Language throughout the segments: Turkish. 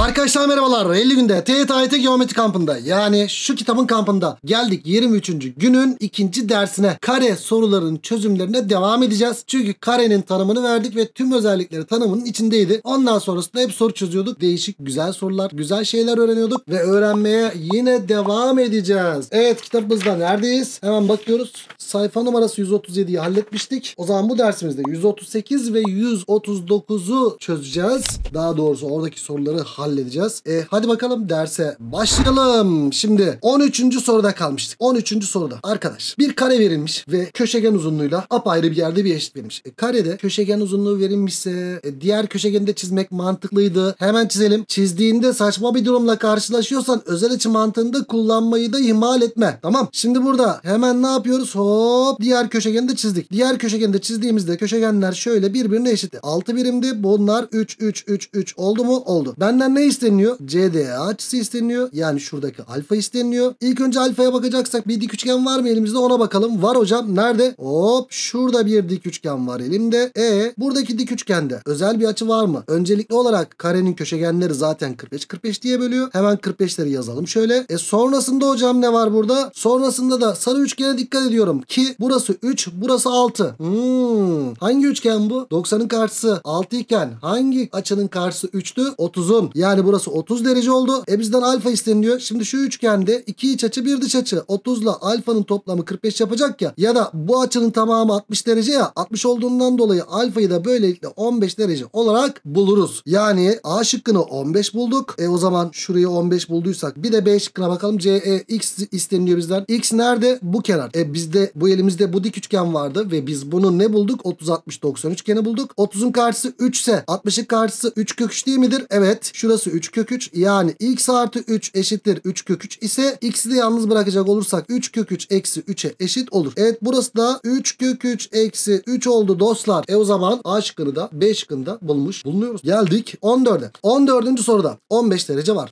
Arkadaşlar merhabalar. 50 günde TYT geometri kampında, yani şu kitabın kampında geldik 23. günün 2. dersine. Kare soruların çözümlerine devam edeceğiz. Çünkü karenin tanımını verdik ve tüm özellikleri tanımının içindeydi. Ondan sonrasında hep soru çözüyorduk. Değişik güzel sorular, güzel şeyler öğreniyorduk ve öğrenmeye yine devam edeceğiz. Evet, kitabımızda neredeyiz? Hemen bakıyoruz. Sayfa numarası 137'yi halletmiştik. O zaman bu dersimizde 138 ve 139'u çözeceğiz. Daha doğrusu oradaki soruları halledeceğiz. Hadi bakalım derse başlayalım. Şimdi 13. soruda kalmıştık. 13. soruda arkadaş bir kare verilmiş ve köşegen uzunluğuyla apayrı bir yerde bir eşit verilmiş. Karede köşegen uzunluğu verilmişse diğer köşegeni de çizmek mantıklıydı. Hemen çizelim. Çizdiğinde saçma bir durumla karşılaşıyorsan özel açı mantığında kullanmayı da ihmal etme. Tamam. Şimdi burada hemen ne yapıyoruz? Hop, diğer köşegeni de çizdik. Diğer köşegeni de çizdiğimizde köşegenler şöyle birbirine eşitti. 6 birimdi. Bunlar 3, 3, 3, 3 oldu mu? Oldu. Benden ne isteniyor? CDA açısı isteniyor. Yani şuradaki alfa isteniyor. İlk önce alfaya bakacaksak bir dik üçgen var mı elimizde, ona bakalım. Var hocam. Nerede? Hop, şurada bir dik üçgen var elimde. Buradaki dik üçgende özel bir açı var mı? Öncelikli olarak karenin köşegenleri zaten 45-45 diye bölüyor. Hemen 45'leri yazalım şöyle. Sonrasında hocam ne var burada? Sonrasında da sarı üçgene dikkat ediyorum ki burası 3, burası 6. Hangi üçgen bu? 90'ın karşısı 6 iken hangi açının karşısı 3'tü? 30'u. Yani burası 30 derece oldu. Bizden alfa isteniliyor. Şimdi şu üçgende 2 iç açı 1 dış açı. 30 ile alfanın toplamı 45 yapacak ya. Ya da bu açının tamamı 60 derece ya. 60 olduğundan dolayı alfayı da böylelikle 15 derece olarak buluruz. Yani A şıkkını 15 bulduk. O zaman şurayı 15 bulduysak bir de B şıkkına bakalım. CE X isteniliyor bizden. X nerede? Bu kenar. Bizde bu elimizde bu dik üçgen vardı ve biz bunu ne bulduk? 30-60-90 üçgeni bulduk. 30'un karşısı 3 ise 60'ın karşısı 3 kök 3 değil midir? Evet. Şurası 3 kök 3, yani x artı 3 eşittir 3 kök 3 ise x'i de yalnız bırakacak olursak 3 kök 3 eksi 3'e eşit olur. Evet, burası da 3 kök 3 eksi 3 oldu dostlar. O zaman A şıkkını da B şıkkını da bulmuş bulunuyoruz. Geldik 14'e. 14. soruda 15 derece var.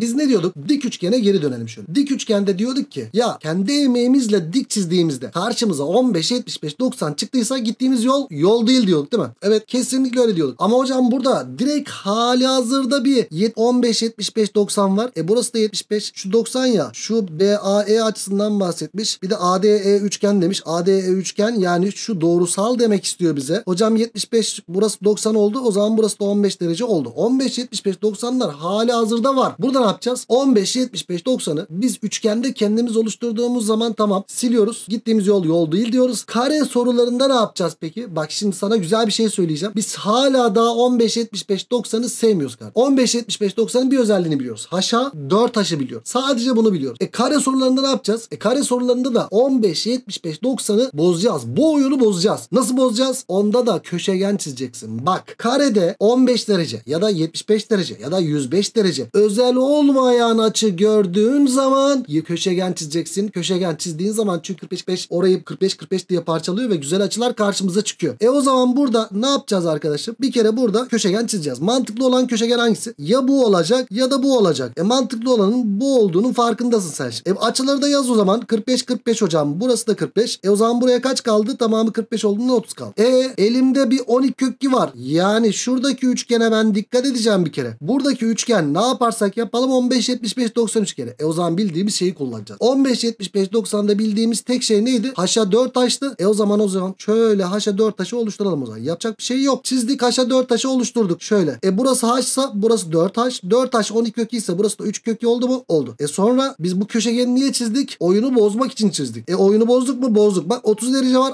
Biz ne diyorduk? Dik üçgene geri dönelim şöyle. Dik üçgende diyorduk ki ya kendi emeğimizle dik çizdiğimizde karşımıza 15, 75, 90 çıktıysa gittiğimiz yol değil diyorduk, değil mi? Evet, kesinlikle öyle diyorduk. Ama hocam burada direkt hali hazır da bir 15, 75, 90 var. Burası da 75. Şu 90 ya. Şu BAE açısından bahsetmiş. Bir de ADE üçgen demiş. ADE üçgen yani şu doğrusal demek istiyor bize. Hocam 75, burası 90 oldu. O zaman burası da 15 derece oldu. 15, 75, 90'lar hali hazırda var. Burada ne yapacağız? 15, 75, 90'ı biz üçgende kendimiz oluşturduğumuz zaman tamam siliyoruz. Gittiğimiz yol değil diyoruz. Kare sorularında ne yapacağız peki? Bak şimdi sana güzel bir şey söyleyeceğim. Biz hala daha 15, 75, 90'ı sevmiyoruz kardeşim. 15-75-90'ın bir özelliğini biliyoruz. Haşa 4 haşı biliyoruz. Sadece bunu biliyoruz. Kare sorularında ne yapacağız? Kare sorularında da 15-75-90'ı bozacağız. Bu oyunu bozacağız. Nasıl bozacağız? Onda da köşegen çizeceksin. Bak karede 15 derece ya da 75 derece ya da 105 derece özel olmayan açı gördüğün zaman köşegen çizeceksin. Köşegen çizdiğin zaman çünkü 45 orayı 45-45 diye parçalıyor ve güzel açılar karşımıza çıkıyor. O zaman burada ne yapacağız arkadaşım? Bir kere burada köşegen çizeceğiz. Mantıklı olan köşegen hangisi? Ya bu olacak ya da bu olacak. Mantıklı olanın bu olduğunun farkındasın sen şimdi. Açıları da yaz o zaman. 45-45 hocam. Burası da 45. O zaman buraya kaç kaldı? Tamamı 45 olduğunda 30 kaldı. Elimde bir 12 kökü var. Yani şuradaki üçgene ben dikkat edeceğim bir kere. Buradaki üçgen ne yaparsak yapalım 15-75-93 kere. O zaman bildiğimiz şeyi kullanacağız. 15-75-90'da bildiğimiz tek şey neydi? Haşa 4 taştı. O zaman şöyle haşa 4 taşı oluşturalım o zaman. Yapacak bir şey yok. Çizdik, haşa 4 taşı oluşturduk. Şöyle. Burası haşsa burası 4H. 4H 12 kökü ise burası da 3 kökü oldu mu? Oldu. Sonra biz bu köşegeni niye çizdik? Oyunu bozmak için çizdik. Oyunu bozduk mu? Bozduk. Bak 30 derece var.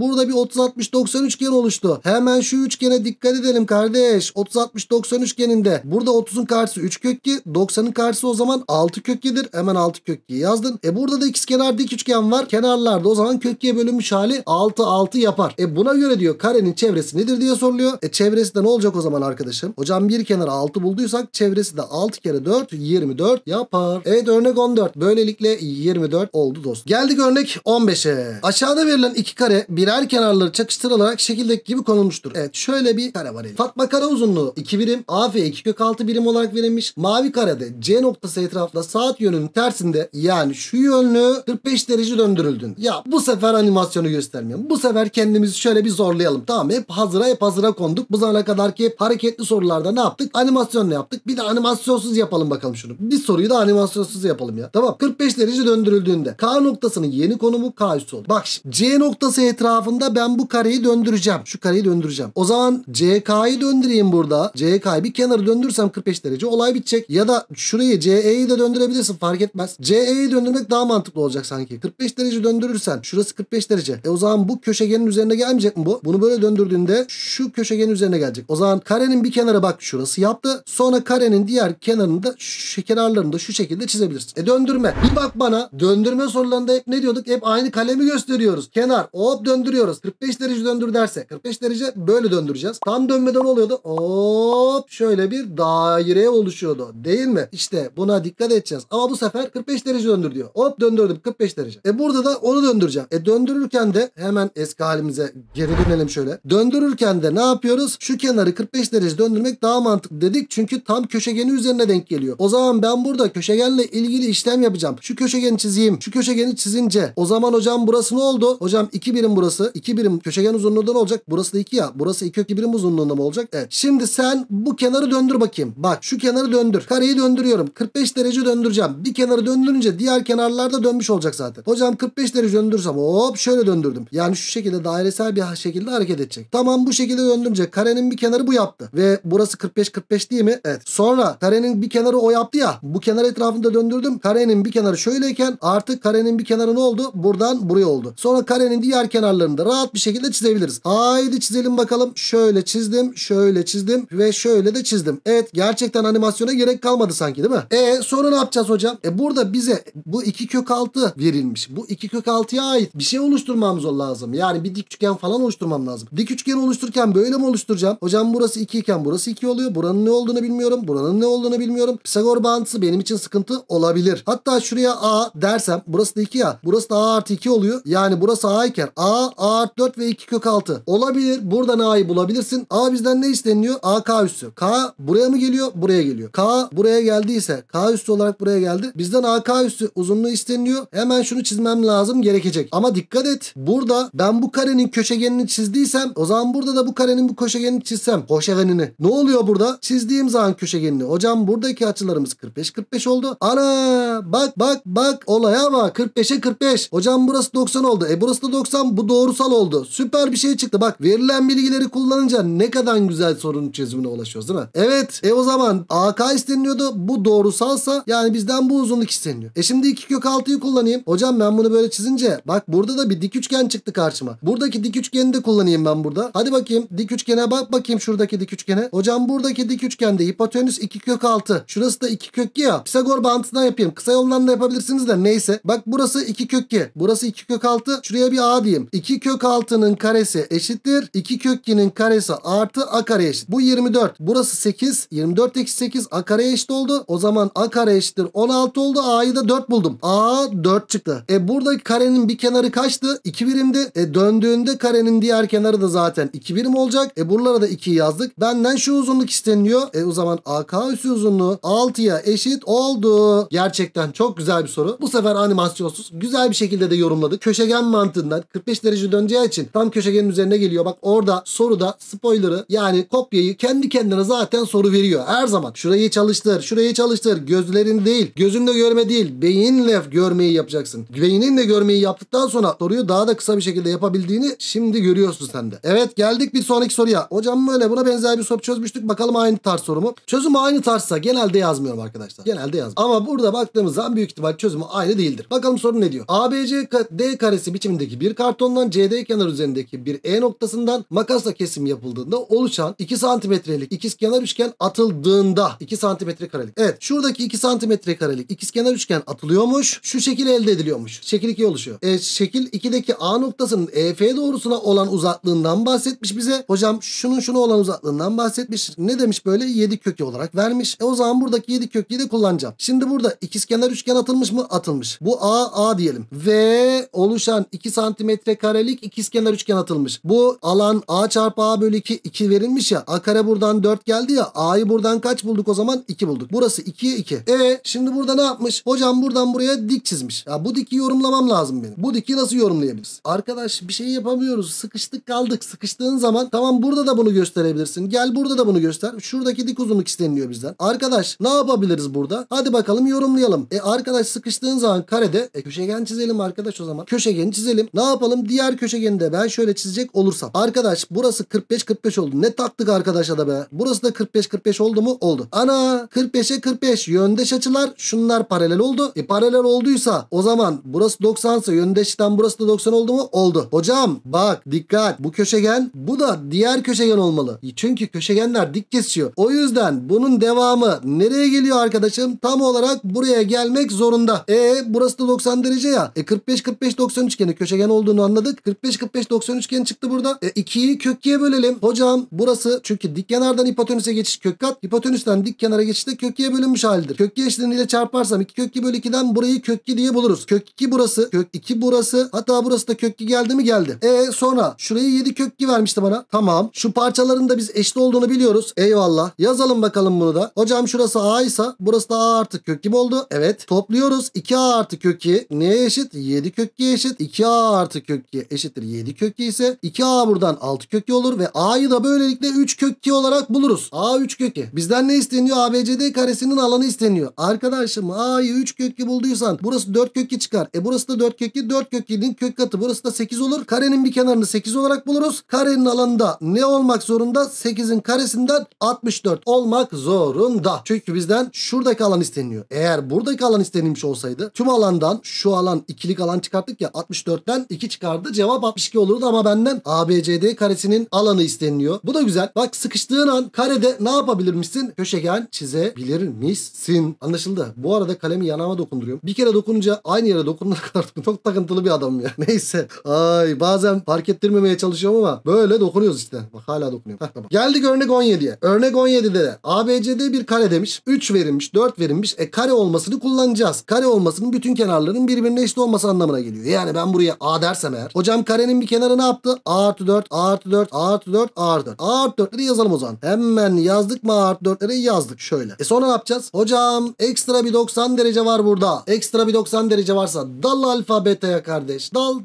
Burada bir 30-60-90 üçgen oluştu. Hemen şu üçgene dikkat edelim kardeş. 30-60-90 üçgeninde burada 30'un karşısı 3 kökü. 90'ın karşısı o zaman 6 kökü'dir. Hemen 6 kökü yazdın. Burada da ikizkenar dik üçgen var. Kenarlarda o zaman kökü'ye bölünmüş hali 6-6 yapar. Buna göre diyor karenin çevresi nedir diye soruluyor. Çevresi de ne olacak o zaman arkadaşım? Hocam bir kenar 6 bulduysak çevresi de 6 kere 4 24 yapar. Evet, örnek 14. Böylelikle 24 oldu dostum. Geldik örnek 15'e. Aşağıda verilen iki kare birer kenarları çakıştırılarak şekildeki gibi konulmuştur. Evet, şöyle bir kare var. Fatma kare uzunluğu 2 birim. AF 2 kök 6 birim olarak verilmiş. Mavi karede C noktası etrafında saat yönünün tersinde, yani şu yönlü 45 derece döndürüldün. Ya bu sefer animasyonu göstermiyorum. Bu sefer kendimizi şöyle bir zorlayalım. Tamam, hep hazıra konduk. Bu zamana kadar ki hep hareketli sorularda ne yaptık? Animasyon animasyonla yaptık. Bir de animasyonsuz yapalım bakalım şunu. Bir soruyu da animasyonsuz yapalım ya. Tamam. 45 derece döndürüldüğünde K noktasının yeni konumu K üssü oldu. Bak şimdi, C noktası etrafında ben bu kareyi döndüreceğim. Şu kareyi döndüreceğim. O zaman CK'yı döndüreyim burada. CK'yı bir kenara döndürsem 45 derece olay bitecek. Ya da şurayı CE'yi de döndürebilirsin, fark etmez. CE'yi döndürmek daha mantıklı olacak sanki. 45 derece döndürürsen şurası 45 derece. E o zaman bu köşegenin üzerine gelmeyecek mi bu? Bunu böyle döndürdüğünde şu köşegenin üzerine gelecek. O zaman karenin bir kenarı bak şurası yaptı. Sonra karenin diğer kenarını da şu kenarlarını da şu şekilde çizebilirsin. E döndürme. Bir bak bana, döndürme sorularında hep ne diyorduk? Hep aynı kalemi gösteriyoruz. Kenar hop döndürüyoruz. 45 derece döndür derse 45 derece böyle döndüreceğiz. Tam dönmeden oluyordu. Hop şöyle bir daire oluşuyordu. Değil mi? İşte buna dikkat edeceğiz. Ama bu sefer 45 derece döndür diyor. Hop döndürdüm 45 derece. E burada da onu döndüreceğim. E döndürürken de hemen eski halimize geri dönelim şöyle. Döndürürken de ne yapıyoruz? Şu kenarı 45 derece döndürmek daha mantıklı dedik. Çünkü tam köşegeni üzerine denk geliyor. O zaman ben burada köşegenle ilgili işlem yapacağım. Şu köşegeni çizeyim. Şu köşegeni çizince o zaman hocam burası ne oldu? Hocam 2 birim burası. 2 birim köşegen uzunluğundan olacak. Burası da 2 ya. Burası 2 kök 2 birim uzunluğunda mı olacak? Evet. Şimdi sen bu kenarı döndür bakayım. Bak şu kenarı döndür. Kareyi döndürüyorum. 45 derece döndüreceğim. Bir kenarı döndürünce diğer kenarlarda dönmüş olacak zaten. Hocam 45 derece döndürsem hop şöyle döndürdüm. Yani şu şekilde dairesel bir şekilde hareket edecek. Tamam, bu şekilde döndürünce karenin bir kenarı bu yaptı. Ve burası 45 değil mi? Evet. Sonra karenin bir kenarı o yaptı ya. Bu kenar etrafında döndürdüm. Karenin bir kenarı şöyleyken artık karenin bir kenarı ne oldu? Buradan buraya oldu. Sonra karenin diğer kenarlarını da rahat bir şekilde çizebiliriz. Haydi çizelim bakalım. Şöyle çizdim. Şöyle çizdim. Ve şöyle de çizdim. Evet, gerçekten animasyona gerek kalmadı sanki değil mi? Sonra ne yapacağız hocam? Burada bize bu 2 kök 6 verilmiş. Bu 2 kök 6'ya ait bir şey oluşturmamız lazım. Yani bir dik üçgen falan oluşturmam lazım. Dik üçgen oluştururken böyle mi oluşturacağım? Hocam burası 2 iken burası 2 oluyor. Buranın ne olduğunu bilmiyorum. Buranın ne olduğunu bilmiyorum. Pisagor bağıntısı benim için sıkıntı olabilir. Hatta şuraya A dersem burası da 2 ya. Burası da A artı 2 oluyor. Yani burası A iken A artı 4 ve 2 kök 6 olabilir. Buradan A'yı bulabilirsin. A bizden ne isteniyor? AK üssü. K buraya mı geliyor? Buraya geliyor. K buraya geldiyse K üssü olarak buraya geldi. Bizden AK üssü uzunluğu isteniyor. Hemen şunu çizmem lazım, gerekecek. Ama dikkat et. Burada ben bu karenin köşegenini çizdiysem o zaman burada da bu karenin bu köşegenini çizsem. Köşegenini. Ne oluyor burada? Çizdiğim zaman köşegenini. Hocam buradaki açılarımız 45-45 oldu. Ana! Bak olaya bak. 45'e 45. Hocam burası 90 oldu. Burası da 90. Bu doğrusal oldu. Süper bir şey çıktı. Bak, verilen bilgileri kullanınca ne kadar güzel sorunun çözümüne ulaşıyoruz değil mi? Evet. O zaman AK isteniliyordu. Bu doğrusalsa yani bizden bu uzunluk isteniliyor. Şimdi 2 kök 6'yı kullanayım. Hocam ben bunu böyle çizince bak burada da bir dik üçgen çıktı karşıma. Buradaki dik üçgeni de kullanayım ben burada. Hadi bakayım. Dik üçgene bak bakayım, şuradaki dik üçgene. Hocam buradaki dik üçgende hipotenüs 2 kök 6. Şurası da 2 kök 2 ya. Pisagor bağıntısından yapayım. Kısa yoldan da yapabilirsiniz de neyse. Bak burası 2 kök 2. Burası 2 kök 6. Şuraya bir A diyeyim. 2 kök 6'nın karesi eşittir 2 kök 2'nin karesi artı A kare eşit. Bu 24. Burası 8. 24 eksi 8 A kare eşit oldu. O zaman A kare eşittir 16 oldu. A'yı da 4 buldum. A 4 çıktı. Buradaki karenin bir kenarı kaçtı? 2 birimdi. Döndüğünde karenin diğer kenarı da zaten 2 birim olacak. Buralara da 2'yi yazdık. Benden şu uzunluk isteniliyor. O zaman AK üssü uzunluğu 6'ya eşit oldu. Gerçekten çok güzel bir soru. Bu sefer animasyonsuz. Güzel bir şekilde de yorumladık. Köşegen mantığından 45 derece döneceği için tam köşegenin üzerine geliyor. Bak orada soruda spoiler'ı yani kopyayı kendi kendine zaten soru veriyor. Her zaman şurayı çalıştır, şurayı çalıştır. Gözlerin değil, gözünle görme değil, beyinle görmeyi yapacaksın. Beyninle görmeyi yaptıktan sonra soruyu daha da kısa bir şekilde yapabildiğini şimdi görüyorsun sen de. Evet, geldik bir sonraki soruya. Hocam böyle buna benzer bir soru çözmüştük. Bakalım aynı tarz soru mu? Çözümü aynı tarzsa genelde yazmıyorum arkadaşlar. Genelde yazmıyorum. Ama burada baktığımız zaman büyük ihtimal çözümü aynı değildir. Bakalım soru ne diyor? ABCD karesi biçimindeki bir kartondan CD kenar üzerindeki bir E noktasından makasla kesim yapıldığında oluşan 2 santimetrelik ikizkenar üçgen atıldığında 2 santimetre karelik. Evet, şuradaki 2 santimetre karelik ikizkenar üçgen atılıyormuş. Şu şekil elde ediliyormuş. Şekil 2 oluşuyor. Şekil 2'deki A noktasının EF doğrusuna olan uzaklığından bahsetmiş bize. Hocam şunun şuna olan uzaklığından bahsetmiş. Ne demiş böyle? 7 kökü olarak vermiş. O zaman buradaki 7 kökü de kullanacağım. Şimdi burada ikizkenar üçgen atılmış mı? Atılmış. Bu A diyelim. Ve oluşan 2 santimetre karelik ikizkenar üçgen atılmış. Bu alan A çarpı A bölü 2 2 verilmiş ya. A kare buradan 4 geldi ya. A'yı buradan kaç bulduk o zaman? 2 bulduk. Burası 2'ye 2. Şimdi burada ne yapmış? Hocam buradan buraya dik çizmiş. Ya bu diki yorumlamam lazım benim. Bu diki nasıl yorumlayabiliriz? Arkadaş bir şey yapamıyoruz. Sıkıştık kaldık. Sıkıştığın zaman tamam burada da bunu gösterebilirsin. Gel burada da bunu göster. Şuradaki Buradaki dik uzunluk isteniliyor bizden. Arkadaş ne yapabiliriz burada? Hadi bakalım yorumlayalım. Arkadaş sıkıştığın zaman karede köşegen çizelim arkadaş o zaman. Köşegeni çizelim. Ne yapalım? Diğer köşegeni de ben şöyle çizecek olursam. Arkadaş burası 45-45 oldu. Ne taktık arkadaşa da be. Burası da 45-45 oldu mu? Oldu. Ana 45'e 45 yöndeş açılar. Şunlar paralel oldu. Paralel olduysa o zaman burası 90'sa yöndeşten burası da 90 oldu mu? Oldu. Hocam bak dikkat. Bu köşegen bu da diğer köşegen olmalı. Çünkü köşegenler dik kesiyor. O yüzden bunun devamı nereye geliyor arkadaşım? Tam olarak buraya gelmek zorunda. Burası da 90 derece ya. 45-45-90 üçgeni köşegen olduğunu anladık. 45-45-90 üçgeni çıktı burada. 2'yi kökkiye bölelim. Hocam burası çünkü dik kenardan hipotenüse geçiş kök kat. Hipotenüsten dik kenara geçişte kökkiye bölünmüş haldir. Kökkiye eşitliğiyle çarparsam 2 kökki bölü 2'den burayı kökki diye buluruz. Kök 2 burası. Kök 2 burası. Hatta burası da kökki geldi mi? Geldi. Sonra şurayı 7 kökki vermişti bana. Tamam. Şu parçaların da biz eşit olduğunu biliyoruz. Eyvallah. Yazalım bakalım bunu da. Hocam şurası A ise burası da A artı kök gibi oldu. Evet. Topluyoruz. 2A artı kök 2 neye eşit? 7 kök 2'ye eşit. 2A artı kök 2 eşittir 7 kök 2 ise 2A buradan 6 kök 2 olur ve A'yı da böylelikle 3 kök 2 olarak buluruz. A 3 kök 2. Bizden ne isteniyor? ABCD karesinin alanı isteniyor. Arkadaşım A'yı 3 kök 2 bulduysan burası 4 kök 2 çıkar. Burası da 4 kök 2. 4 kök 2'nin kök katı. Burası da 8 olur. Karenin bir kenarını 8 olarak buluruz. Karenin alanında ne olmak zorunda? 8'in karesinden 64 olmak zorunda. Çünkü bizden şuradaki alan isteniyor. Eğer buradaki alan istenilmiş olsaydı tüm alandan şu alan ikilik alan çıkarttık ya 64'ten 2 çıkardı. Cevap 62 olurdu ama benden ABCD karesinin alanı isteniliyor. Bu da güzel. Bak sıkıştığın an karede ne yapabilirmişsin? Köşegen çizebilirmişsin. Anlaşıldı. Bu arada kalemi yanağıma dokunduruyorum. Bir kere dokununca aynı yere dokunduğuna kadar çok takıntılı bir adam ya. Neyse. Ay bazen fark ettirmemeye çalışıyorum ama böyle dokunuyoruz işte. Bak hala dokunuyorum. Heh, tamam. Geldik örnek 17'ye. Örnek 17'de de ABCD bir kare demiş. 3 verilmiş, 4 verilmiş. Kare olmasını kullanacağız. Kare olmasının bütün kenarların birbirine eşit olması anlamına geliyor. Yani ben buraya A dersem eğer. Hocam karenin bir kenarı ne yaptı? A artı 4, A artı 4, A artı 4, A artı 4. A artı 4'leri yazalım o zaman. Hemen yazdık mı A artı 4'leri? Yazdık şöyle. Sonra ne yapacağız? Hocam ekstra bir 90 derece var burada. Ekstra bir 90 derece varsa dal alfa beta'ya kardeş. Dal.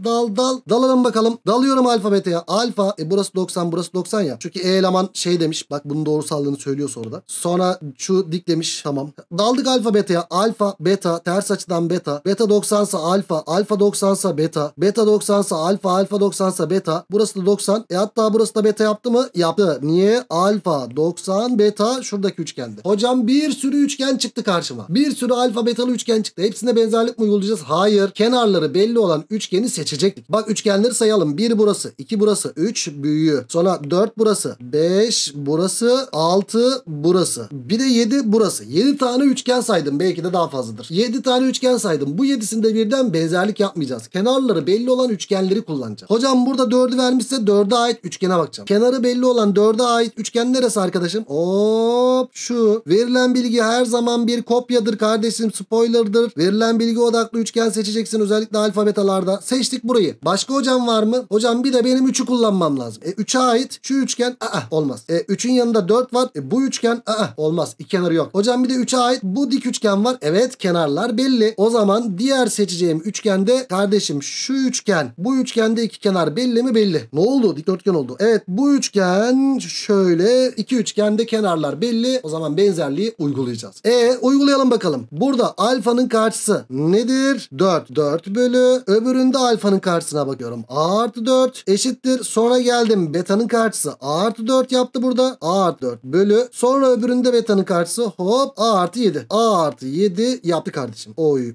Dalalım bakalım. Dalıyorum alfa beta'ya. Alfa burası 90 burası 90 ya. Çünkü eleman şey demiş. Bak bunun doğrusallığını söylüyorsa orada. Sonra şu dik demiş. Tamam. Daldık alfa beta'ya. Alfa beta ters açıdan beta. Beta 90'sa alfa. Alfa 90'sa beta. Beta 90'sa alfa. Alfa 90'sa beta. Burası da 90. Hatta burası da beta yaptı mı? Yaptı. Niye? Alfa 90 beta şuradaki üçgende. Hocam bir sürü üçgen çıktı karşıma. Bir sürü alfa betalı üçgen çıktı. Hepsine benzerlik mi uygulayacağız? Hayır. Kenarları belli olan üçgeni seçecektik. Bak üçgenleri sayalım. 1 burası, 2 burası, 3 büyüğü. Sonra 4 burası, 5 burası, 6 burası. Bir de 7 burası. 7 tane üçgen saydım. Belki de daha fazladır. 7 tane üçgen saydım. Bu 7'sinde birden benzerlik yapmayacağız. Kenarları belli olan üçgenleri kullanacağız. Hocam burada 4'ü vermişse 4'e ait üçgene bakacağım. Kenarı belli olan 4'e ait üçgen neresi arkadaşım? Hop şu. Verilen bilgi her zaman bir kopyadır kardeşim. Spoiler'dır. Verilen bilgi odaklı üçgen seçeceksin. Özellikle alfa betalarda. Seçtik burayı. Başka hocam var mı? Hocam bir de benim 3'ü kullanmam lazım. 3'e ait şu üçgen olmaz. 3'ün yanında 4 var. Bu üçgen olmaz. İki kenarı yok. Hocam bir de 3'e ait bu dik üçgen var. Evet kenarlar belli. O zaman diğer seçeceğim üçgende kardeşim şu üçgen. Bu üçgende iki kenar belli mi? Belli. Ne oldu? Dikdörtgen oldu. Evet bu üçgen şöyle. İki üçgende kenarlar belli. O zaman benzerliği uygulayacağız. Uygulayalım bakalım. Burada alfanın karşısı nedir? 4. 4 bölü. Öbüründe alfanın karşısına bakıyorum. A artı 4 eşittir. Sonra geldim. Beta'nın karşısı A artı 4 yaptı burada. A artı 4 bölü. Sonra öbüründe beta'nın karşısı hop A artı 7. A artı 7 yaptı kardeşim. Oy.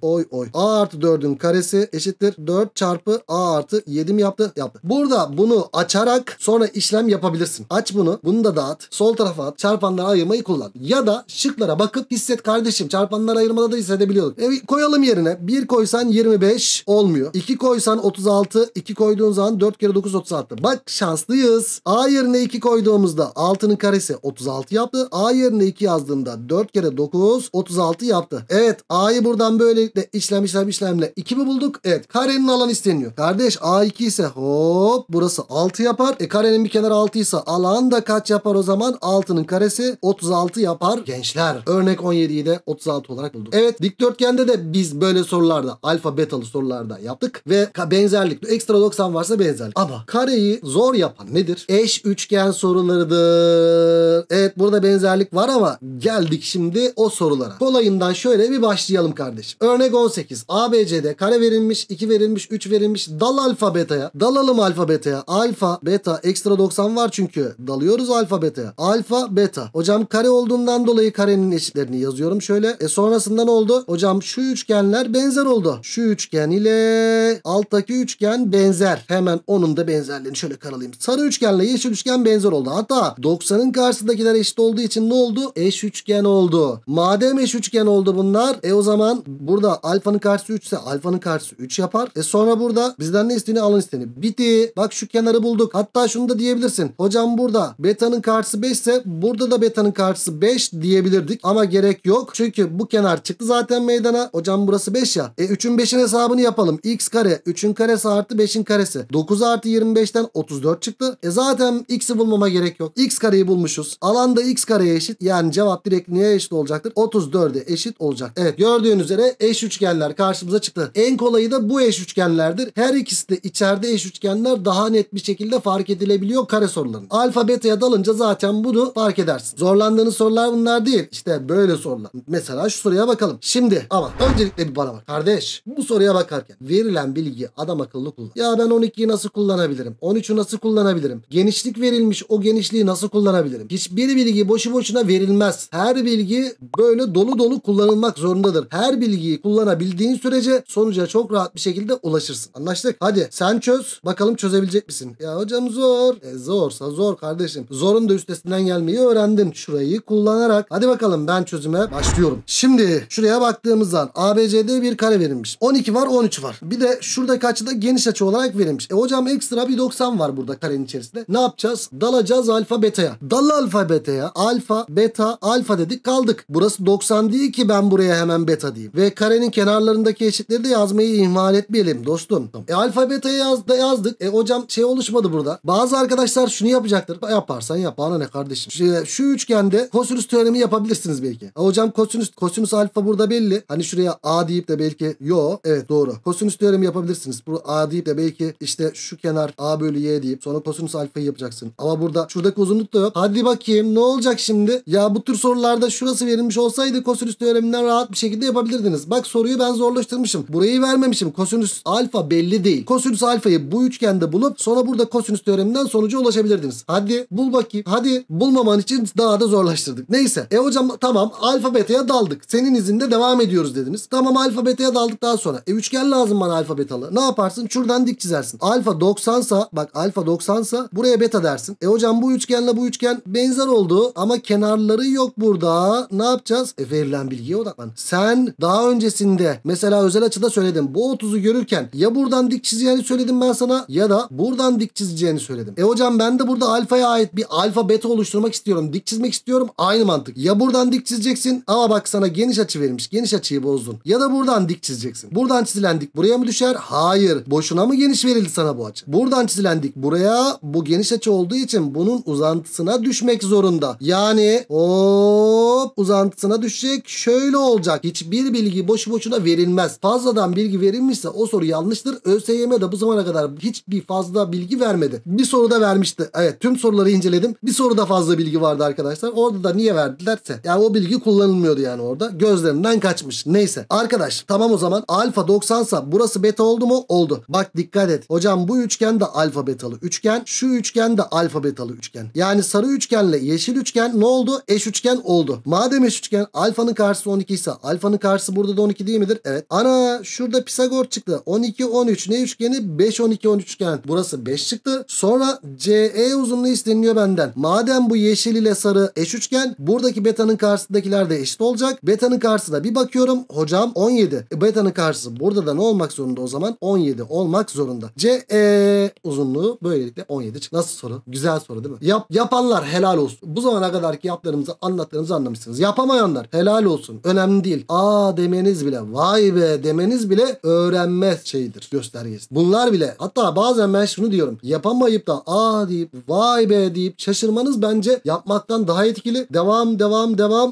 A artı 4'ün karesi eşittir. 4 çarpı A artı 7 mi yaptı? Yaptı. Burada bunu açarak sonra işlem yapabilirsin. Aç bunu. Bunu da dağıt. Sol tarafa at. Çarpanlara ayırmayı kullan. Ya da şıklara bakıp hisset kardeşim. Çarpanlara ayırmada da hissedebiliyorduk. Koyalım yerine. 1 koysan 25 olmuyor. 2 koysan 36. 2 koyduğun zaman 4 kere 9 36. Bak şanslıyız. A yerine 2 koyduğumuzda 6'nın karesi 36 yaptı. A yerine 2 yazdığımda 4 kere 9 36 yaptı. Evet A'yı buradan böylelikle işlemle 2 mi bulduk? Evet. Karenin alanı isteniyor. Kardeş A2 ise hop burası 6 yapar. Karenin bir kenarı 6 ise alan da kaç yapar o zaman? 6'nın karesi 36 yapar gençler. Örnek 17'yi de 36 olarak bulduk. Evet dikdörtgende de biz böyle sorularda alfa betalı sorularda yaptık ve benzerlik ekstra 90 varsa benzerlik. Ama kareyi zor yapan nedir? Eş üçgen sorularıdır. Evet, burada benzerlik var ama geldik şimdi o sorulara. Kolayından şöyle bir başlayalım kardeşim. Örnek 18. ABCD kare verilmiş, 2 verilmiş, 3 verilmiş. Dal alfa beta'ya. Dalalım alfa beta'ya. Alfa beta ekstra 90 var çünkü. Dalıyoruz alfa beta'ya. Alfa beta. Hocam kare olduğundan dolayı karenin eşitlerini yazıyorum şöyle. Sonrasında ne oldu? Hocam şu üçgenler benzer oldu. Şu üçgen ile alttaki üçgen benzer. Hemen onun da benzerliğini şöyle karalayayım. Sarı üçgenle yeşil üçgen benzer oldu. Hatta 90'ın karşısındakiler eşit olduğu için ne oldu? Eş üçgen oldu. Madem eş üçgen oldu bunlar, o zaman burada alfanın karşısı 3 ise alfanın karşısı 3 yapar. Sonra burada bizden ne istediğini alın istediğini. Bitti. Bak şu kenarı bulduk. Hatta şunu da diyebilirsin. Hocam burada betanın karşısı 5 ise burada da betanın karşısı 5 diyebilirdik. Ama gerek yok. Çünkü bu kenar çıktı zaten meydana. Hocam burası 5 ya. 3'ün 5'in hesabını yapalım. X kare 3'ün karesi artı 5'in karesi. 9 artı 25'ten 34 çıktı. Zaten x'i bulmama gerek yok. X kareyi bulmuşuz. Alan da x kareye eşit. Yani cevap direkt neye eşit olacaktır? 34'e eşit olacak. Evet, gördüğünüz üzere eş üçgenler karşımıza çıktı. En kolayı da bu eş üçgenlerdir. Her ikisi de içeride eş üçgenler daha net bir şekilde fark edilebiliyor kare soruların. Alfa beta'ya dalınca zaten bunu fark edersin. Zorlandığınız sorular bunlar değil. İşte böyle sorular. Mesela şu soruya bakalım. Şimdi ama öncelikle bir bana bak. Kardeş, bu soruya bakarken verilen bilgiyi adam akıllı kullan. Ya ben 12'yi nasıl kullanabilirim? 13'ü nasıl kullanabilirim? Genişlik verilmiş, o genişliği nasıl kullanabilirim? Hiçbir bilgi boşu boşuna verilmez. Her bilgi böyle dolu dolu kullanılmak zorundadır. Her bilgiyi kullanabildiğin sürece sonuca çok rahat bir şekilde ulaşırsın. Anlaştık? Hadi sen çöz. Bakalım çözebilecek misin? Ya hocam zor. Zorsa zor kardeşim. Zorun da üstesinden gelmeyi öğrendin. Şurayı kullanarak. Hadi bakalım ben çözüme başlıyorum. Şimdi şuraya baktığımız zaman ABCD bir kare verilmiş. 12 var, 13 var. Bir de şuradaki açı da geniş açı olarak verilmiş. Hocam ekstra bir 90 var burada karenin içerisinde. Ne yapacağız? Dalacağız alfa beta'ya. Dal alfa beta'ya. Alfa beta alfa dedik kaldık. Burası 90 değil ki ben buraya hemen beta diyeyim. Ve karenin kenarlarındaki eşitleri de yazmayı ihmal etmeyelim dostum. Tamam. Alfa beta'ya yazdık. Hocam şey oluşmadı burada. Bazı arkadaşlar şunu yapacaktır. Yaparsan yap. Bana ne kardeşim? Şu üçgende kosinüs teoremi yapabilirsiniz belki. Hocam kosinüs alfa burada belli. Hani şuraya a deyip de belki evet doğru. Kosinüs teoremi yapabilirsiniz. Bu a deyip de belki işte şu kenar a bölü y deyip sonra kosinüs alfayı yapacaksın. Ama burada şuradaki uzunluk da yok. Hadi bakayım ne olacak şimdi? Ya bu tür sorularda şurası verilmiş olsaydı kosinüs teoreminden rahat bir şekilde yapabilirdiniz. Bak soruyu ben zorlaştırmışım. Burayı vermemişim. Kosinüs alfa belli değil. Kosinüs alfayı bu üçgende bulup sonra burada kosinüs teoreminden sonuca ulaşabilirdiniz. Hadi bul bakayım. Hadi bulmaman için daha da zorlaştırdık. Neyse. Hocam tamam alfa beta'ya daldık. Senin izinde devam ediyoruz dediniz. Tamam alfa beta'ya daldık daha sonra. Üçgen lazım bana alfa betalı. Ne yaparsın? Şuradan dik çizersin. Alfa 90 sa bak alfa 90 sa buraya beta dersin. Hocam bu üçgenle bu üçgen benzer oldu ama kenarları yok burada. Ne yapacağız? Verilen bilgiye odaklan. Sen daha öncesinde mesela özel açıda söyledim. Bu 30'u görürken ya buradan dik çizeceğini söyledim ben sana ya da buradan dik çizeceğini söyledim. Hocam ben de burada alfaya ait bir alfa beta oluşturmak istiyorum. Dik çizmek istiyorum. Aynı mantık. Ya buradan dik çizeceksin ama bak sana geniş açı verilmiş. Geniş açıyı bozdun. Ya da buradan dik çizeceksin. Buradan çizilen dik buraya mı düşer? Hayır. Boşuna mı geniş verildi sana bu açı? Buradan çizilen dik buraya bu geniş açı olduğu için bunun uzantısına düşmek zorunda. Yani hop uzantısına düşecek. Şöyle olacak. Hiçbir bilgi boşu boşuna verilmez. Fazladan bilgi verilmişse o soru yanlıştır. ÖSYM de bu zamana kadar hiçbir fazla bilgi vermedi. Bir soruda vermişti. Evet tüm soruları inceledim. Bir soruda fazla bilgi vardı arkadaşlar. Orada da niye verdilerse. Yani o bilgi kullanılmıyordu yani orada. Gözlerinden kaçmış. Neyse. Arkadaş tamam o zaman alfa 90'sa burası beta oldu mu? Oldu. Bak dikkat et. Hocam bu üçgen de alfa betalı üçgen. Şu üçgen de alfa betalı üçgen. Yani sarı üçgenle yeşil üçgen ne oldu? Eş üçgen oldu. Madem eş üçgen alfanın karşısı 12 ise alfanın karşısı burada da 12 değil midir? Evet. Ana şurada Pisagor çıktı. 12 13 ne üçgeni? 5 12 13 üçgen. Burası 5 çıktı. Sonra CE uzunluğu isteniyor benden. Madem bu yeşil ile sarı eş üçgen buradaki betanın karşısındakiler de eşit olacak. Betanın karşısına bir bakıyorum. Hocam 17. Betanın karşısı burada da ne olmak zorunda o zaman? 17 olmak zorunda. CE uzunluğu böylelikle 17 çıktı. Nasıl soru? Güzel soru değil mi? Yapanlar helal olsun. Bu zamana kadarki yaptığımızı anlattığımızı anlamışsınız. Yapamayanlar helal olsun. Önemli değil. Aa demeniz bile vay be demeniz bile öğrenme şeyidir. Göstergesi. Bunlar bile hatta bazen ben şunu diyorum. Yapamayıp da aa deyip vay be deyip şaşırmanız bence yapmaktan daha etkili. Devam.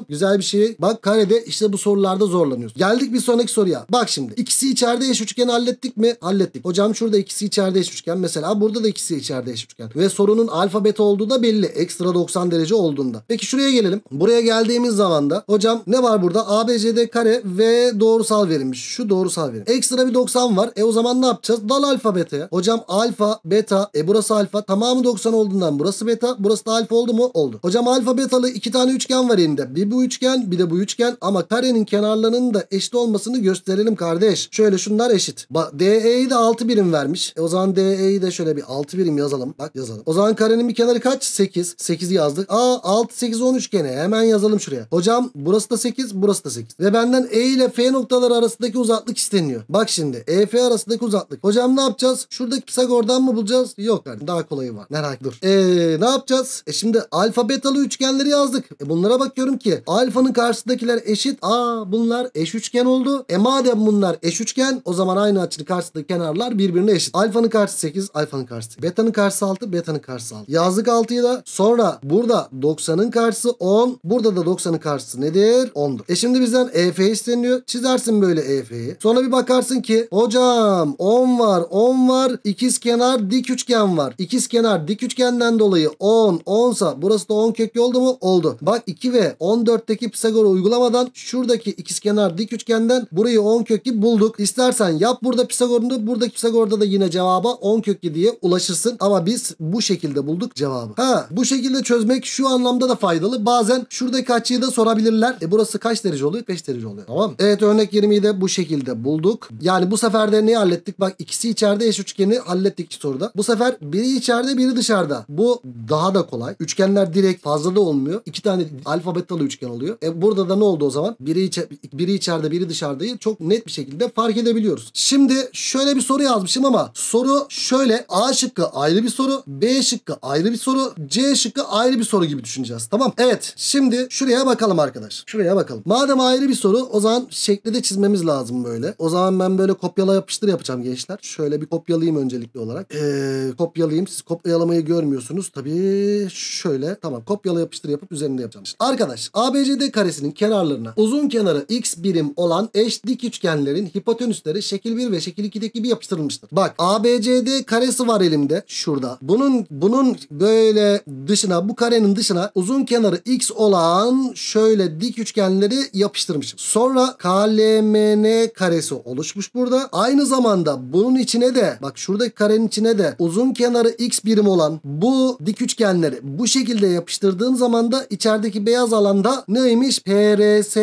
Güzel bir şey. Bak karede işte bu sorularda zorlanıyoruz. Geldik bir sonraki soruya. Bak şimdi. İkisi içeride eş üçgen hallettik mi? Hallettik. Hocam şurada ikisi içeride eş üçgen. Mesela burada da ikisi içeride eş üçgen. Ve sorunun alfa beta olduğu da belli. Ekstra 90 derece derece olduğunda. Peki şuraya gelelim. Buraya geldiğimiz zaman da hocam ne var burada? ABCD kare ve doğrusal verilmiş. Şu doğrusal verim. Ekstra bir 90 var. O zaman ne yapacağız? Dal alfa beta'ya. Hocam alfa beta. Burası alfa. Tamamı 90 olduğundan burası beta. Burası da alfa oldu mu? Oldu. Hocam alfa betalı iki tane üçgen var elinde. Bir bu üçgen, bir de bu üçgen. Ama karenin kenarlarının da eşit olmasını gösterelim kardeş. Şöyle şunlar eşit. DE'yi de 6 birim vermiş. O zaman DE'yi de şöyle bir 6 birim yazalım. Bak yazalım. O zaman karenin bir kenarı kaç? 8. 8'i yazdık. 6, 8, 10 üçgeni. Hemen yazalım şuraya. Hocam burası da 8, burası da 8. Ve benden E ile F noktaları arasındaki uzaklık isteniyor. Bak şimdi. EF arasındaki uzaklık. Hocam ne yapacağız? Şuradaki Pisagor'dan mı bulacağız? Yok yani. Daha kolayı var. Merak dur. Ne yapacağız? Şimdi alfa betalı üçgenleri yazdık. Bunlara bakıyorum ki alfanın karşısındakiler eşit. Bunlar eş üçgen oldu. Madem bunlar eş üçgen o zaman aynı açılı karşısındaki kenarlar birbirine eşit. Alfanın karşısı 8. Alfanın karşısı 8. Betanın karşısı 6. Betanın karşısı 6. Yazdık 6'yı da. Sonra burada 90'ın karşısı 10. Burada da 90'ın karşısı nedir? 10'dur. Şimdi bizden EF isteniyor. Çizersin böyle EF'yi. Sonra bir bakarsın ki hocam 10 var, 10 var. İkizkenar dik üçgen var. İkizkenar dik üçgenden dolayı 10, 10'sa burası da 10 kökü oldu mu? Oldu. Bak 2 ve 14'teki Pisagor'u uygulamadan şuradaki ikizkenar dik üçgenden burayı 10 kökü bulduk. İstersen yap burada Pisagor'unu, buradaki Pisagor'da da yine cevaba 10 kökü diye ulaşırsın. Ama biz bu şekilde bulduk cevabı. Bu şekilde çözmek şu anlamda da faydalı. Bazen şuradaki açıyı da sorabilirler. Burası kaç derece oluyor? 5 derece oluyor. Tamam. Evet, örnek 20'yi de bu şekilde bulduk. Yani bu sefer de neyi hallettik? Bak ikisi içeride eş üçgeni hallettik soruda. Bu sefer biri içeride biri dışarıda. Bu daha da kolay. Üçgenler direkt fazla da olmuyor. İki tane alfa betalı üçgen oluyor. Burada da ne oldu o zaman? Biri içeride biri dışarıdayı çok net bir şekilde fark edebiliyoruz. Şimdi şöyle bir soru yazmışım ama soru şöyle: A şıkkı ayrı bir soru, B şıkkı ayrı bir soru, C şıkkı ayrı bir soru gibi düşüneceğiz. Tamam. Evet. Şimdi şuraya bakalım arkadaş. Şuraya bakalım. Madem ayrı bir soru o zaman şekli de çizmemiz lazım böyle. O zaman ben böyle kopyala yapıştır yapacağım gençler. Şöyle bir kopyalayayım öncelikli olarak. Kopyalayayım. Siz kopyalamayı görmüyorsunuz. Tabii şöyle. Tamam. Kopyala yapıştır yapıp üzerinde yapacağım. İşte. Arkadaş ABCD karesinin kenarlarına uzun kenarı x birim olan eş dik üçgenlerin hipotenüsleri şekil 1 ve şekil 2'deki gibi yapıştırılmıştır. Bak ABCD karesi var elimde. Şurada. Bunun böyle dışına, bu karenin dışına uzun kenarı x olan şöyle dik üçgenleri yapıştırmışım. Sonra KLMN karesi oluşmuş burada. Aynı zamanda bunun içine de bak şuradaki karenin içine de uzun kenarı x birim olan bu dik üçgenleri bu şekilde yapıştırdığım zaman da içerideki beyaz alanda neymiş? PRST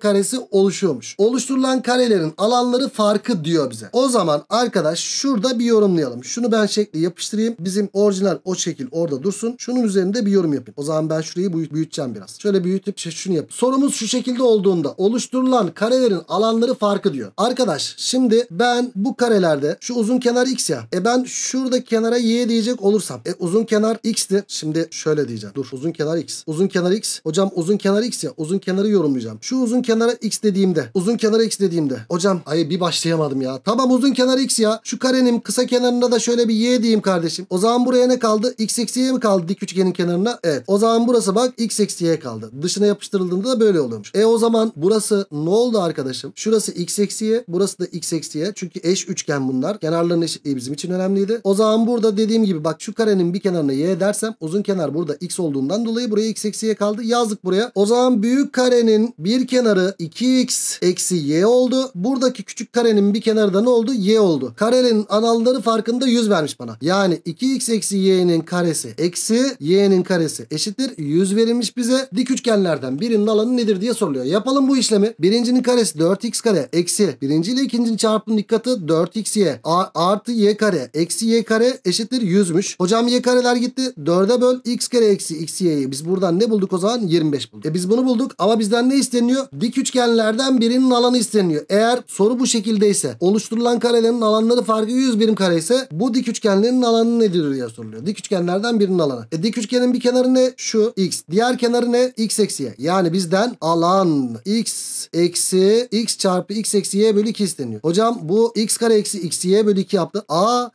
karesi oluşuyormuş. Oluşturulan karelerin alanları farkı diyor bize. O zaman arkadaş şurada bir yorumlayalım. Şunu ben şekli yapıştırayım. Bizim orijinal o şekil orada dursun. Şunun üzerinde bir yorum yapayım. O zaman ben şurayı büyüteceğim biraz. Şöyle büyütüp şunu yap. Sorumuz şu şekilde olduğunda oluşturulan karelerin alanları farkı diyor. Arkadaş şimdi ben bu karelerde şu uzun kenar x ya. Ben şurada kenara y diyecek olursam. Uzun kenar x'ti. Şimdi şöyle diyeceğim. Dur, uzun kenar x. Uzun kenar x. Hocam uzun kenar x ya. Uzun kenarı yorumlayacağım. Şu uzun kenara x dediğimde. Uzun kenara x dediğimde. Hocam bir başlayamadım ya. Tamam, uzun kenar x ya. Şu karenin kısa kenarına da şöyle bir y diyeyim kardeşim. O zaman buraya ne kaldı? X eksi y mi kaldı dik üçgenin kenarına? Evet. O zaman burası bak x eksi y kaldı. Dışına yapıştırıldığında da böyle oluyormuş. O zaman burası ne oldu arkadaşım? Şurası x eksi y. Burası da x eksi y. Çünkü eş üçgen bunlar. Kenarların eşitliği bizim için önemliydi. O zaman burada dediğim gibi bak şu karenin bir kenarına y dersem uzun kenar burada x olduğundan dolayı buraya x eksi y kaldı. Yazdık buraya. O zaman büyük karenin bir kenarı 2x eksi y oldu. Buradaki küçük karenin bir kenarı da ne oldu? Y oldu. Karenin analları farkında 100 vermiş bana. Yani 2x eksi y'nin karesi eksi y'nin karesi eşittir 100 verilmiş bize. Dik üçgenlerden birinin alanı nedir diye soruluyor. Yapalım bu işlemi. Birincinin karesi 4x kare eksi birinci ile ikincinin çarpımının katı 4xy artı y kare eksi y kare eşittir 100'müş. Hocam y kareler gitti. 4'e böl x kare eksi xy'yi. Biz buradan ne bulduk o zaman? 25 bulduk. Biz bunu bulduk ama bizden ne isteniyor? Dik üçgenlerden birinin alanı isteniyor. Eğer soru bu şekildeyse, oluşturulan karelerin alanları farkı 100 birim kare ise bu dik üçgenlerin alanı nedir diye soruluyor. Dik üçgenlerden birinin alanı. Dik üçgenin bir kenarı ne? Şu x. Diğer kenarı ne? X eksi y. Yani bizden alan x eksi x çarpı x eksi y bölü 2 isteniyor. Hocam bu x kare eksi x y bölü 2 yaptı.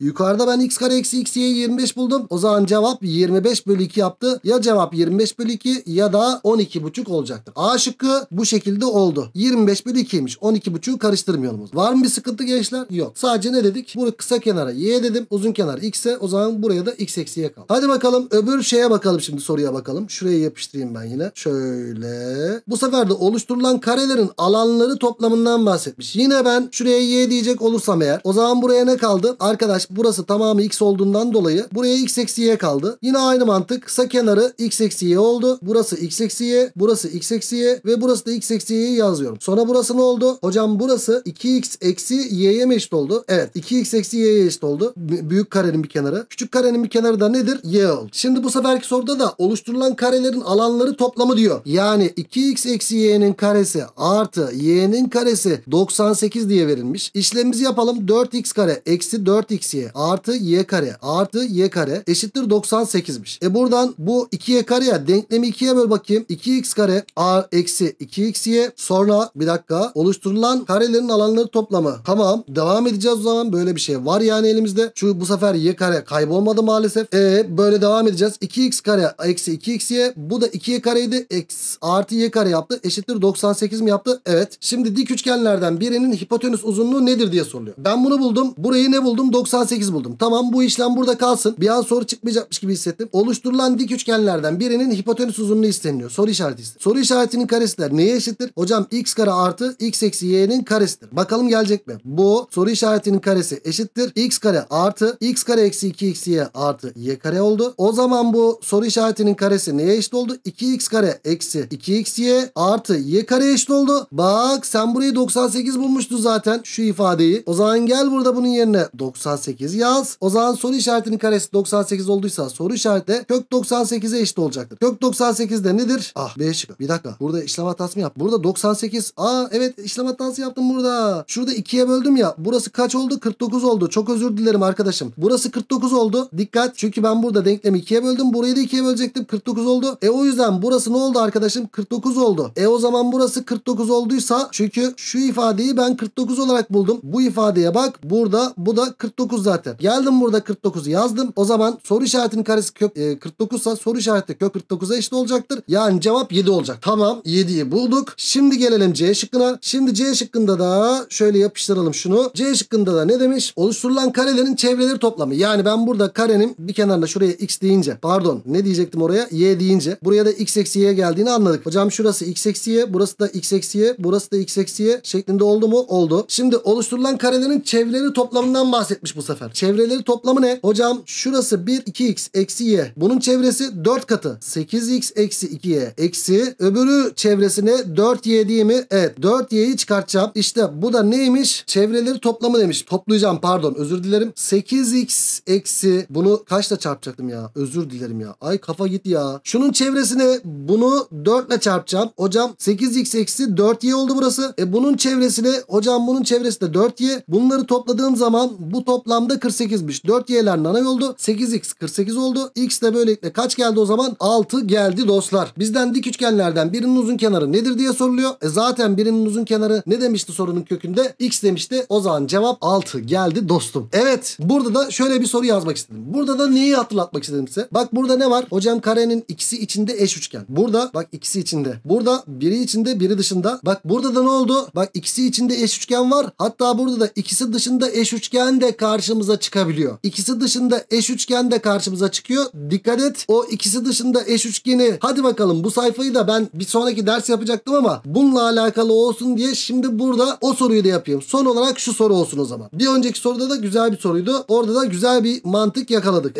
Yukarıda ben x kare eksi x y'yi 25 buldum. O zaman cevap 25 bölü 2 yaptı. Ya cevap 25 bölü 2 ya da 12,5 olacaktır. A şıkkı bu şekilde oldu. 25 bölü 2'ymiş. 12,5'u karıştırmayalım o zaman. Var mı bir sıkıntı gençler? Yok. Sadece ne dedik? Burası kısa kenara y dedim. Uzun kenar x'e. O zaman buraya da x eksi y kaldı. Hadi bakalım öbür şeye bakalım şimdi. soruya bakalım. Şuraya yapıştırayım ben yine. Şöyle. Bu sefer de oluşturulan karelerin alanları toplamından bahsetmiş. Yine ben şuraya y diyecek olursam eğer. O zaman buraya ne kaldı? Arkadaş burası tamamı x olduğundan dolayı buraya x eksi y kaldı. Yine aynı mantık. Kısa kenarı x eksi y oldu. Burası x eksi y. Burası x eksi y. Ve burası da x eksi y'yi yazıyorum. Sonra burası ne oldu? Hocam burası 2x eksi y'ye mi eşit oldu? Evet. 2x eksi y'ye eşit oldu. Büyük karenin bir kenarı. Küçük karenin bir kenarı da nedir? Y oldu. Şimdi bu seferki soruda da oluşturulan karelerin alanları toplamı diyor. Yani 2x eksi y'nin karesi artı y'nin karesi 98 diye verilmiş. İşlemimizi yapalım. 4x kare eksi 4xy artı y kare artı y kare eşittir 98'miş. E buradan bu 2y kareye denklemi 2'ye böl bakayım. 2x kare eksi 2xy sonra bir dakika oluşturulan karelerin alanları toplamı. Tamam. Devam edeceğiz o zaman. Böyle bir şey var yani elimizde. Şu bu sefer y kare kaybolmadı maalesef. Böyle devam edeceğiz. 2x kare eksi 2xy bu da 2y kareydi. Eksi artı y kare yaptı. Eşittir 98 mi yaptı? Evet. Şimdi dik üçgenlerden birinin hipotenüs uzunluğu nedir diye soruluyor. Ben bunu buldum. Burayı ne buldum? 98 buldum. Tamam bu işlem burada kalsın. Bir an soru çıkmayacakmış gibi hissettim. Oluşturulan dik üçgenlerden birinin hipotenüs uzunluğu isteniliyor. Soru işareti isteniliyor. Soru işaretinin karesiler neye eşittir? Hocam x kare artı x eksi y'nin karesidir. Bakalım gelecek mi? Bu soru işaretinin karesi eşittir. X kare artı x kare eksi 2xy artı y kare oldu. O zaman bu soru işaretinin karesi neye eşit oldu? 2x kare eksi 2xy artı y kare eşit oldu. Bak sen burayı 98 bulmuştu zaten şu ifadeyi. O zaman gel burada bunun yerine 98 yaz. O zaman soru işaretinin karesi 98 olduysa soru işareti de kök 98'e eşit olacaktır. Kök 98 de nedir? Ah B şıkkı. Bir dakika. Burada işlem hatası mı yaptım? Burada 98. Aa evet işlem hatası yaptım burada. Şurada 2'ye böldüm ya. Burası kaç oldu? 49 oldu. Çok özür dilerim arkadaşım. Burası 49 oldu. Dikkat. Çünkü ben burada denklemi 2'ye böldüm. Burayı da 2'ye bölecektim. 49 oldu. E o yüzden burası ne oldu arkadaşım? 49 oldu. E o zaman burası 49 olduysa çünkü şu ifadeyi ben 49 olarak buldum. Bu ifadeye bak. Burada bu da 49 zaten. Geldim burada 49'u yazdım. O zaman soru işaretinin karesi kök 49'sa soru işareti kök 49'a eşit olacaktır. Yani cevap 7 olacak. Tamam 7'yi bulduk. Şimdi gelelim C şıkkına. Şimdi C şıkkında da şöyle yapıştıralım şunu. C şıkkında da ne demiş? Oluşturulan karelerin çevreleri toplamı. Yani ben burada karenin bir kenarına şuraya x deyince pardon ne diyecektim oraya? Y deyince. Buraya da x eksi y'ye geldiğini anladık. Hocam şurası x eksi y. Burası da x eksi y. Burası da x eksi y şeklinde oldu mu? Oldu. Şimdi oluşturulan karelerin çevreleri toplamından bahsetmiş bu sefer. Çevreleri toplamı ne? Hocam şurası 1 2x eksi y. Bunun çevresi 4 katı. 8x eksi 2y eksi öbürü çevresine 4y değil mi? Evet 4y'yi çıkartacağım. İşte bu da neymiş? Çevreleri toplamı demiş. Toplayacağım pardon özür dilerim. 8x eksi bunu kaçla çarpacaktım ya? Özür dilerim ya. Ay kafa gitti ya. Şunun çevresine bunu 4 ile çarpacağım. Hocam 8x eksi 4y oldu burası. E bunun çevresine hocam bunun çevresi de 4y. Bunları topladığım zaman bu toplamda 48'miş. 4y'ler nana oldu. 8x 48 oldu. X de böylelikle kaç geldi o zaman? 6 geldi dostlar. Bizden dik üçgenlerden birinin uzun kenarı nedir diye soruluyor. E zaten birinin uzun kenarı ne demişti sorunun kökünde? X demişti. O zaman cevap 6 geldi dostum. Evet. Burada da şöyle bir soru yazmak istedim. Burada da neyi hatırlatmak istedim size? Bak burada ne var? Hocam karenin ikisi içinde eş üçgen. Burada bak ikisi içinde. Burada biri içinde biri dışında. Bak burada da ne oldu? Bak ikisi içinde eş üçgen var. Hatta burada da ikisi dışında eş üçgen de karşımıza çıkabiliyor. İkisi dışında eş üçgen de karşımıza çıkıyor. Dikkat et. O ikisi dışında eş üçgeni hadi bakalım bu sayfayı da ben bir sonraki ders yapacaktım ama bununla alakalı olsun diye şimdi burada o soruyu da yapayım. Son olarak şu soru olsun o zaman. Bir önceki soruda da güzel bir soruydu. Orada da güzel bir mantık yakaladık.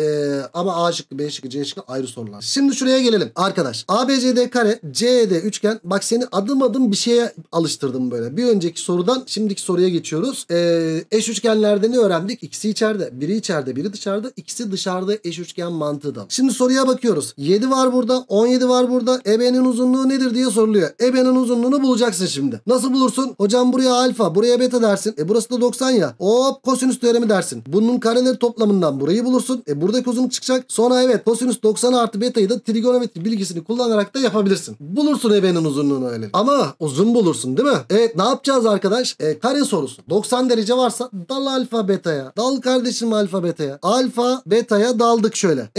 Ama A şıkkı, B şıkkı, C şıkkı ayrı sorular. Şimdi şuraya gelelim. Arkadaş ABCD kare, CED üçgen. Bak seni adım adım bir şeye alıştırdım böyle. Bir önceki sorudan şimdiki soruya geçiyoruz. Eş üçgenlerde ne öğrendik? İkisi içeride. Biri içeride, biri dışarıda. İkisi dışarıda eş üçgen mantığı da. Şimdi soruya bakıyoruz. 7 var burada. 17 var burada. EB'nin uzunluğu nedir diye soruluyor. EB'nin uzunluğunu bulacaksın şimdi. Nasıl bulursun? Hocam buraya alfa, buraya beta dersin. E burası da 90 ya. Hop kosinüs teoremi dersin. Bunun kareleri toplamından burayı bulursun. E buradaki uzunluk çıkacak. Sonra evet kosinüs 90 artı beta'yı da trigonometri bilgisini kullanarak da yapabilirsin. Bulursun EB'nin uzunluğunu öyle. Ama uzun bulursun değil mi? Evet ne yapacağız arkadaş? Kare sorusu. 90 derece varsa dal alfa beta'ya. Dal kardeşim alfa beta'ya. Alfa beta'ya daldık şöyle.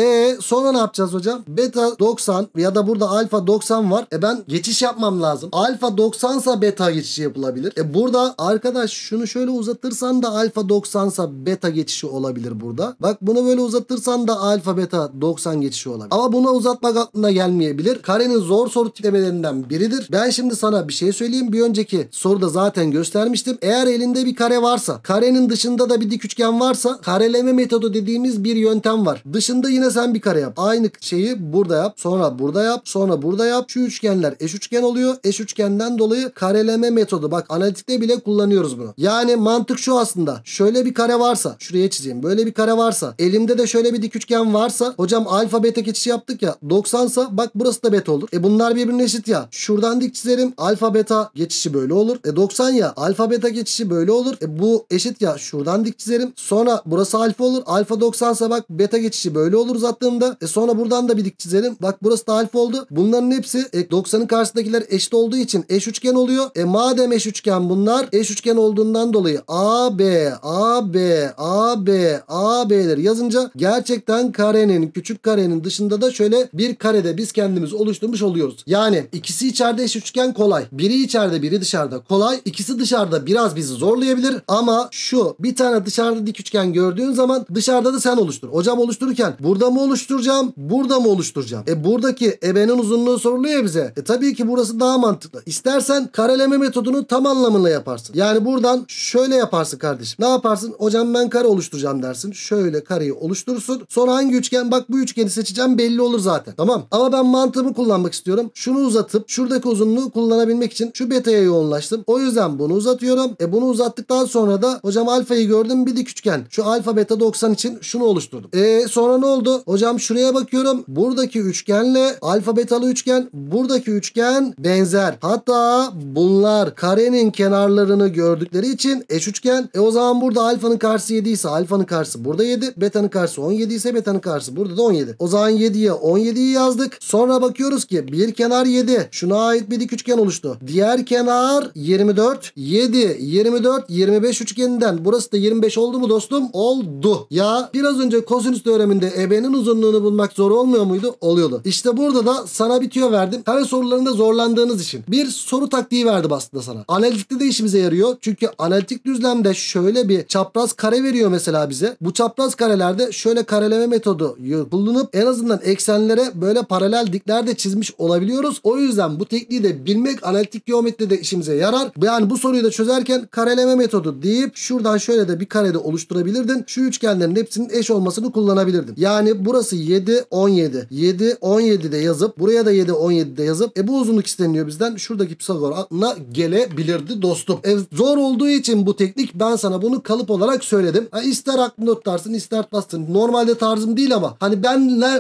Sonra ne yapacağız hocam? Beta 90 ya da burada alfa 90 var. Ben geçiş yapmam lazım. Alfa 90 sa beta geçişi yapılabilir. Burada arkadaş şunu şöyle uzatırsan da alfa 90 sa beta geçişi olabilir burada. Bak bunu böyle uzatırsan da alfa beta 90 geçişi olabilir. Ama buna uzatmak aklına gelmeyebilir. Karenin zor soru tiplemelerinden biridir. Ben şimdi sana bir şey söyleyeyim. Bir önceki soruda zaten göstermiştim. Eğer elinde bir kare varsa, karenin dışında da bir dik üçgen varsa kareleme metodu dediğimiz bir yöntem var. Dışında yine sen bir kare yap. Aynı şeyi burada yap. Sonra burada yap. Sonra burada yap. Şu üçgenler eş üçgen oluyor. Eş üçgenden dolayı kareleme metodu. Bak analitikte bile kullanıyoruz bunu. Yani mantık şu aslında. Şöyle bir kare varsa, şuraya çizeyim. Böyle bir kare varsa, elimde de şöyle bir dik üçgen varsa, hocam alfa beta geçişi yaptık ya, 90'sa bak burası da beta olur. Bunlar birbirine eşit ya. Şuradan dik çizerim. Alfa beta geçişi böyle olur. 90 ya. Alfa beta geçişi böyle olur. Bu eşit ya. Şuradan dik çizerim. Sonra burası alfa olur. Alfa 90'sa bak beta geçişi böyle olur uzattığımda. Sonra buradan da bir dik çizerim. Bak burası da alfa oldu. Bunların hepsi 90'ın karşısındakiler eşit olduğu için eş üçgen oluyor. Madem eş üçgen bunlar, eş üçgen olduğundan dolayı AB, AB, AB, AB'leri yazınca gerçekten karenin, küçük karenin dışında da şöyle bir karede biz kendimiz oluşturmuş oluyoruz. Yani ikisi içeride eş üçgen kolay. Biri içeride, biri dışarıda kolay. İkisi dışarıda biraz bizi zorlayabilir ama şu bir tane dışarıda dik üçgen gördüğün zaman dışarıda da sen oluştur. Hocam oluştururken burada mı oluşturacağım, burada mı oluşturacağım? Buradaki ebenin uzunluğu soruluyor bize. Tabii ki burası daha mantıklı. İstersen kareleme metodunu tam anlamıyla yaparsın. Yani buradan şöyle yaparsın kardeşim. Ne yaparsın? Hocam ben kare oluşturacağım dersin. Şöyle kareyi oluşturursun. Sonra hangi üçgen? Bak bu üçgeni seçeceğim belli olur zaten. Tamam. Ama ben mantığımı kullanmak istiyorum. Şunu uzatıp şuradaki uzunluğu kullanabilmek için şu beta'ya yoğunlaştım. O yüzden bunu uzatıyorum. Bunu uzattıktan sonra da hocam alfayı gördüm, bir dik üçgen. Şu alfa beta 90 için şunu oluşturdum. Sonra ne oldu? Hocam şuraya bakıyorum. Buradaki üçgenle alfa betalı üçgen, buradaki üçgen benzer. Hatta bunlar karenin kenarlarını gördükleri için eş üçgen. O zaman burada alfanın karşısı 7 ise alfanın karşısı burada 7. Betanın karşısı 17 ise betanın karşısı burada da 17. O zaman 7'ye 17'yi yazdık. Sonra bakıyoruz ki bir kenar 7. Şuna ait bir dik üçgen oluştu. Diğer kenar 24. 7, 24, 25 üçgeninden burası da 25 oldu mu dostum? Oldu. Ya biraz önce kosinüs teoreminde ebenin uzunluğunu bulmak zor olmuyor muydu? Oluyordu. İşte burada da sana bir tüyo verdim. Kare sorularında zorlandığınız için. Bir soru taktiği verdim aslında sana. Analitikte de işimize yarıyor. Çünkü analitik düzlemde şöyle bir çapraz kare veriyor mesela bize. Bu çapraz karelerde şöyle kareleme metodu bulunup en azından eksenlere böyle paralel dikler de çizmiş olabiliyoruz. O yüzden bu tekniği de bilmek analitik geometride işimize yarar. Yani bu soruyu da çözerken kareleme metodu deyip şuradan şöyle de bir karede oluşturabilirdin. Şu üçgenlerin hepsinin eş olmasını kullanabilirdin. Yani burası 7, 17. 7, 17'de yazıp buraya da 7, 17'de yazıp bu uzunluk isteniyor bizden. Şuradaki Pisagor aklına gelebilirdi dostum. Zor olduğu için bu teknik, ben sana bunu kalıp olarak söyledim. İster aklında tutarsın, ister tutmazsın. Normalde tarzım değil ama hani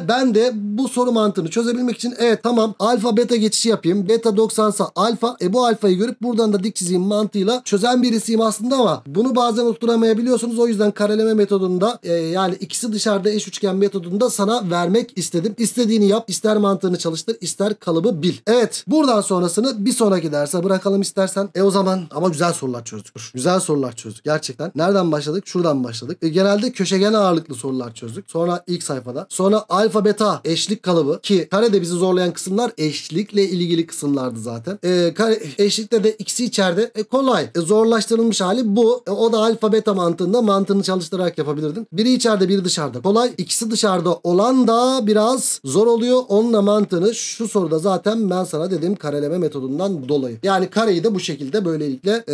ben de bu soru mantığını çözebilmek için evet tamam alfa beta geçişi yapayım. Beta 90'sa alfa. Bu alfayı görüp buradan da dik çizeyim mantığıyla çözen birisiyim aslında ama bunu bazen oturamayabiliyorsunuz. O yüzden kareleme metodunda yani ikisi dışarıda eş üçgen metodunda sana vermek istedim. İstediğini yap. İster mantığını çalıştır, ister kalıbı bil. Evet. Buradan sonrasını bir sonraki derse bırakalım istersen. O zaman ama güzel sorular çözdük. Güzel sorular çözdük. Gerçekten. Nereden başladık? Şuradan başladık. Genelde köşegen ağırlıklı sorular çözdük. Sonra ilk sayfada. Sonra alfa beta eşlik kalıbı ki karede bizi zorlayan kısımlar eşlikle ilgili kısımlardı zaten. Eşlikte de ikisi içeride. Kolay. Zorlaştırılmış hali bu. O da alfa beta mantığında mantığını çalıştırarak yapabilirdin. Biri içeride, biri dışarıda. Kolay. İkisi dışarıda olan da biraz zor oluyor. Onunla mantığını şu soruda zaten ben sana dedim kareleme metodundan dolayı. Yani kareyi de bu şekilde böylelikle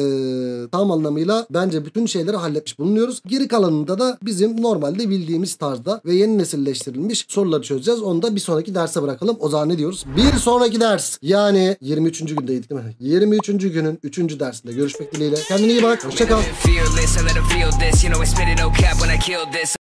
tam anlamıyla bence bütün şeyleri halletmiş bulunuyoruz. Geri kalanında da bizim normalde bildiğimiz tarzda ve yeni nesilleştirilmiş soruları çözeceğiz. Onu da bir sonraki derse bırakalım. O zaman ne diyoruz? Bir sonraki ders. Yani 23. gündeydik değil mi? 23. günün 3. dersinde görüşmek dileğiyle. Kendine iyi bak. Hoşça kal.